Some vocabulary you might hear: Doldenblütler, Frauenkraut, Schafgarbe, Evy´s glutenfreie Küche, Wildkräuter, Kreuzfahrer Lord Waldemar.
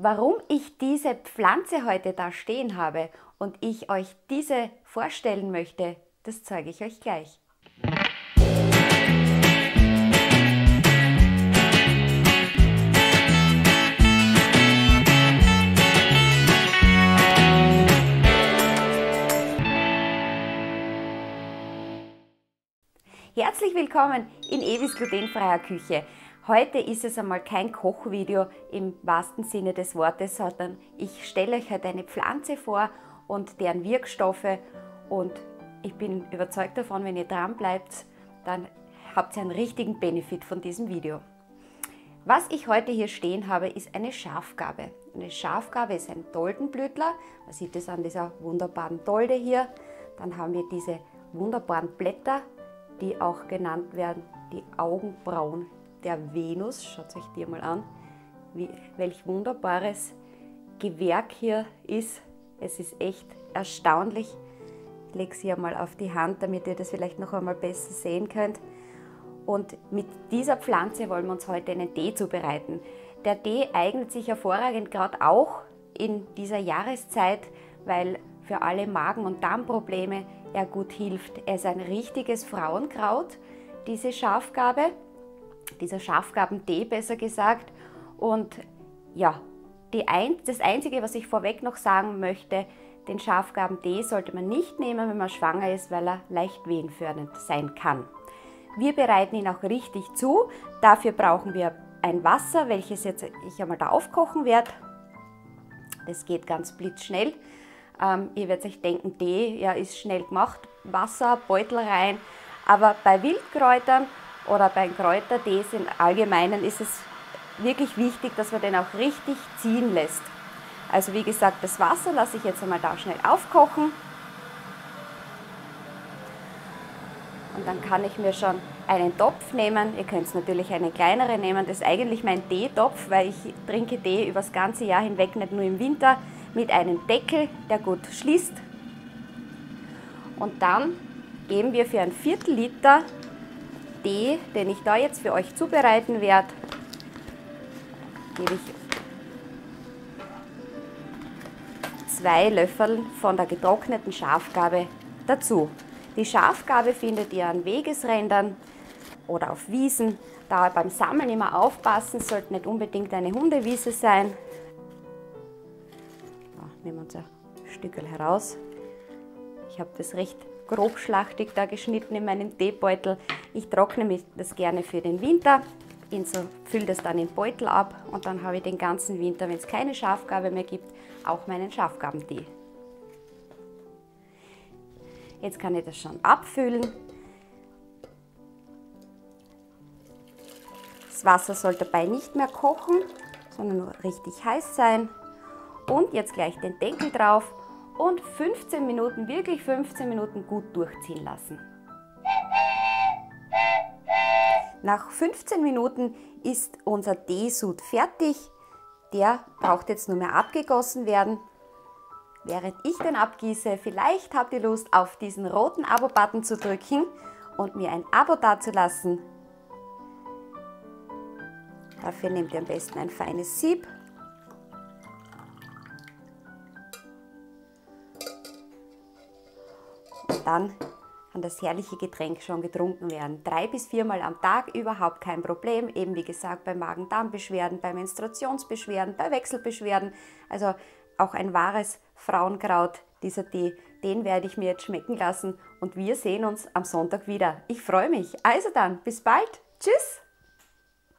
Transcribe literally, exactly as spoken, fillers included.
Warum ich diese Pflanze heute da stehen habe und ich euch diese vorstellen möchte, das zeige ich euch gleich. Herzlich willkommen in Evy's glutenfreier Küche. Heute ist es einmal kein Kochvideo im wahrsten Sinne des Wortes, sondern ich stelle euch heute eine Pflanze vor und deren Wirkstoffe, und ich bin überzeugt davon, wenn ihr dran bleibt, dann habt ihr einen richtigen Benefit von diesem Video. Was ich heute hier stehen habe, ist eine Schafgarbe. Eine Schafgarbe ist ein Doldenblütler. Man sieht es an dieser wunderbaren Dolde hier. Dann haben wir diese wunderbaren Blätter, die auch genannt werden, die Augenbrauen der Venus. Schaut euch die mal an, wie, welch wunderbares Gewerk hier ist. Es ist echt erstaunlich. Ich lege sie einmal auf die Hand, damit ihr das vielleicht noch einmal besser sehen könnt. Und mit dieser Pflanze wollen wir uns heute einen Tee zubereiten. Der Tee eignet sich hervorragend gerade auch in dieser Jahreszeit, weil für alle Magen- und Darmprobleme er gut hilft. Er ist ein richtiges Frauenkraut, diese Schafgarbe, dieser Schafgarbentee besser gesagt. Und ja, die ein, das Einzige, was ich vorweg noch sagen möchte, den Schafgarbentee sollte man nicht nehmen, wenn man schwanger ist, weil er leicht wehenführend sein kann. Wir bereiten ihn auch richtig zu. Dafür brauchen wir ein Wasser, welches jetzt ich einmal da aufkochen werde. Das geht ganz blitzschnell. Ähm, ihr werdet euch denken, Tee, ja, ist schnell gemacht, Wasser, Beutel rein, aber bei Wildkräutern oder beim Kräutertee im Allgemeinen ist es wirklich wichtig, dass man den auch richtig ziehen lässt. Also wie gesagt, das Wasser lasse ich jetzt einmal da schnell aufkochen und dann kann ich mir schon einen Topf nehmen. Ihr könnt natürlich einen kleineren nehmen, das ist eigentlich mein Teetopf, weil ich trinke Tee über das ganze Jahr hinweg, nicht nur im Winter, mit einem Deckel, der gut schließt. Und dann geben wir für ein Viertel Liter Tee, den ich da jetzt für euch zubereiten werde, gebe ich zwei Löffel von der getrockneten Schafgarbe dazu. Die Schafgarbe findet ihr an Wegesrändern oder auf Wiesen. Da beim Sammeln immer aufpassen, sollte nicht unbedingt eine Hundewiese sein. Nehmen wir unser Stückel heraus. Ich habe das recht grobschlachtig da geschnitten in meinem Teebeutel. Ich trockne mir das gerne für den Winter, fülle das dann in Beutel ab und dann habe ich den ganzen Winter, wenn es keine Schafgarbe mehr gibt, auch meinen Schafgarbentee. Jetzt kann ich das schon abfüllen. Das Wasser soll dabei nicht mehr kochen, sondern nur richtig heiß sein. Und jetzt gleich den Deckel drauf und fünfzehn Minuten, wirklich fünfzehn Minuten gut durchziehen lassen. Nach fünfzehn Minuten ist unser Teesud fertig. Der braucht jetzt nur mehr abgegossen werden. Während ich den abgieße, vielleicht habt ihr Lust, auf diesen roten Abo-Button zu drücken und mir ein Abo dazulassen. Dafür nehmt ihr am besten ein feines Sieb. Dann kann das herrliche Getränk schon getrunken werden. Drei bis viermal am Tag überhaupt kein Problem. Eben wie gesagt, bei Magen-Darm-Beschwerden, bei Menstruationsbeschwerden, bei Wechselbeschwerden. Also auch ein wahres Frauenkraut, dieser Tee. Den werde ich mir jetzt schmecken lassen und wir sehen uns am Sonntag wieder. Ich freue mich. Also dann, bis bald. Tschüss.